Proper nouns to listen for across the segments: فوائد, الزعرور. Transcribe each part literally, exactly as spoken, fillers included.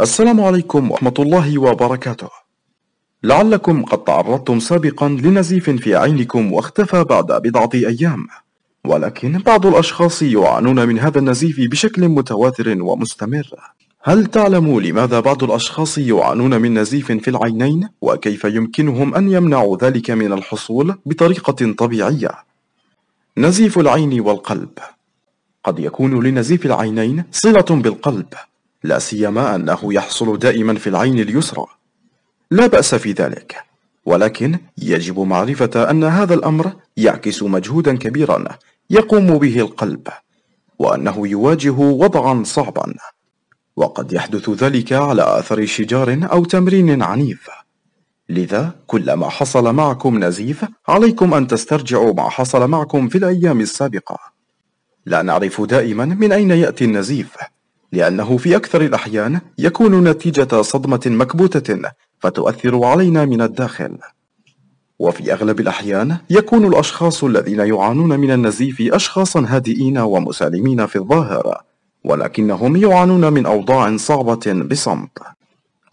السلام عليكم ورحمة الله وبركاته. لعلكم قد تعرضتم سابقا لنزيف في عينكم واختفى بعد بضعة أيام، ولكن بعض الأشخاص يعانون من هذا النزيف بشكل متواتر ومستمر. هل تعلم لماذا بعض الأشخاص يعانون من نزيف في العينين؟ وكيف يمكنهم أن يمنعوا ذلك من الحصول بطريقة طبيعية؟ نزيف العين والقلب. قد يكون لنزيف العينين صلة بالقلب، لا سيما أنه يحصل دائما في العين اليسرى. لا بأس في ذلك، ولكن يجب معرفة أن هذا الأمر يعكس مجهودا كبيرا يقوم به القلب، وأنه يواجه وضعا صعبا، وقد يحدث ذلك على أثر شجار أو تمرين عنيف. لذا كلما حصل معكم نزيف عليكم أن تسترجعوا ما حصل معكم في الأيام السابقة. لا نعرف دائما من أين يأتي النزيف، لأنه في أكثر الأحيان يكون نتيجة صدمة مكبوتة فتؤثر علينا من الداخل، وفي أغلب الأحيان يكون الأشخاص الذين يعانون من النزيف أشخاصا هادئين ومسالمين في الظاهر، ولكنهم يعانون من أوضاع صعبة بصمت.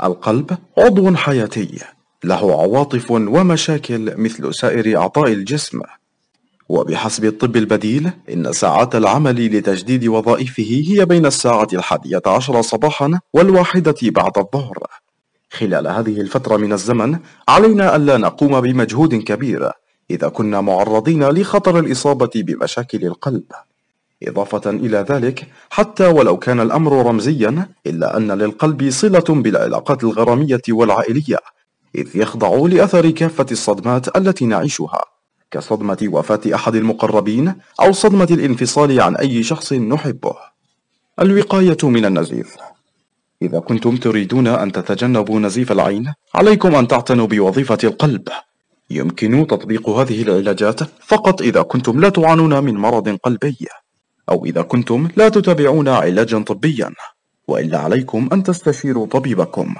القلب عضو حياتي له عواطف ومشاكل مثل سائر أعضاء الجسم، وبحسب الطب البديل إن ساعات العمل لتجديد وظائفه هي بين الساعة الحادية عشر صباحا والواحدة بعد الظهر. خلال هذه الفترة من الزمن علينا ألا نقوم بمجهود كبير إذا كنا معرضين لخطر الإصابة بمشاكل القلب. إضافة إلى ذلك، حتى ولو كان الأمر رمزيا، إلا أن للقلب صلة بالعلاقات الغرامية والعائلية، إذ يخضع لأثر كافة الصدمات التي نعيشها، كصدمة وفاة أحد المقربين أو صدمة الانفصال عن أي شخص نحبه. الوقاية من النزيف. إذا كنتم تريدون أن تتجنبوا نزيف العين، عليكم أن تعتنوا بوظيفة القلب. يمكن تطبيق هذه العلاجات فقط إذا كنتم لا تعانون من مرض قلبي، أو إذا كنتم لا تتبعون علاجا طبيا، وإلا عليكم أن تستشيروا طبيبكم.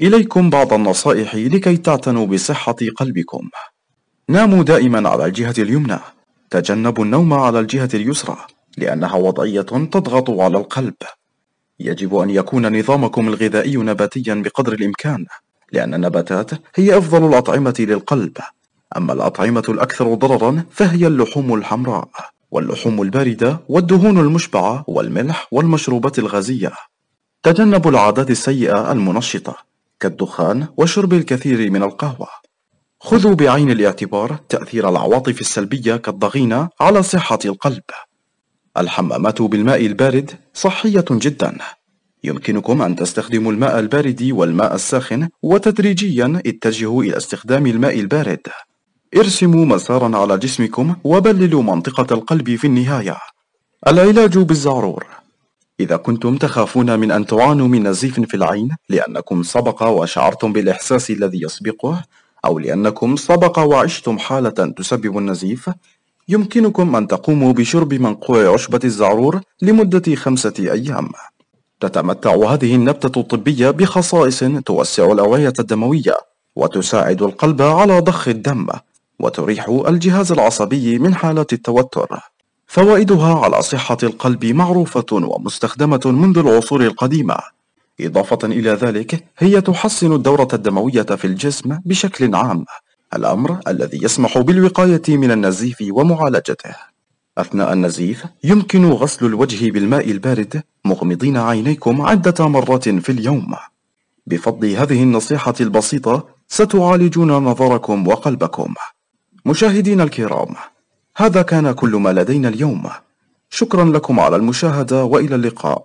إليكم بعض النصائح لكي تعتنوا بصحة قلبكم. ناموا دائما على الجهة اليمنى، تجنبوا النوم على الجهة اليسرى لأنها وضعية تضغط على القلب. يجب أن يكون نظامكم الغذائي نباتيا بقدر الإمكان، لأن النباتات هي أفضل الأطعمة للقلب، أما الأطعمة الأكثر ضررا فهي اللحوم الحمراء واللحوم الباردة والدهون المشبعة والملح والمشروبات الغازية. تجنبوا العادات السيئة المنشطة كالدخان وشرب الكثير من القهوة. خذوا بعين الاعتبار تأثير العواطف السلبية كالضغينة على صحة القلب. الحمامات بالماء البارد صحية جدا، يمكنكم أن تستخدموا الماء البارد والماء الساخن، وتدريجيا اتجهوا إلى استخدام الماء البارد. ارسموا مسارا على جسمكم وبللوا منطقة القلب في النهاية. العلاج بالزعرور. إذا كنتم تخافون من أن تعانوا من نزيف في العين لأنكم سبق وشعرتم بالإحساس الذي يسبقه، أو لأنكم سبق وعشتم حالة تسبب النزيف، يمكنكم أن تقوموا بشرب منقوع عشبة الزعرور لمدة خمسة أيام. تتمتع هذه النبتة الطبية بخصائص توسع الأوعية الدموية، وتساعد القلب على ضخ الدم، وتريح الجهاز العصبي من حالة التوتر. فوائدها على صحة القلب معروفة ومستخدمة منذ العصور القديمة. إضافة إلى ذلك، هي تحسن الدورة الدموية في الجسم بشكل عام، الأمر الذي يسمح بالوقاية من النزيف ومعالجته. أثناء النزيف يمكن غسل الوجه بالماء البارد مغمضين عينيكم عدة مرات في اليوم. بفضل هذه النصيحة البسيطة ستعالجون نظركم وقلبكم. مشاهدين الكرام، هذا كان كل ما لدينا اليوم. شكرا لكم على المشاهدة، وإلى اللقاء،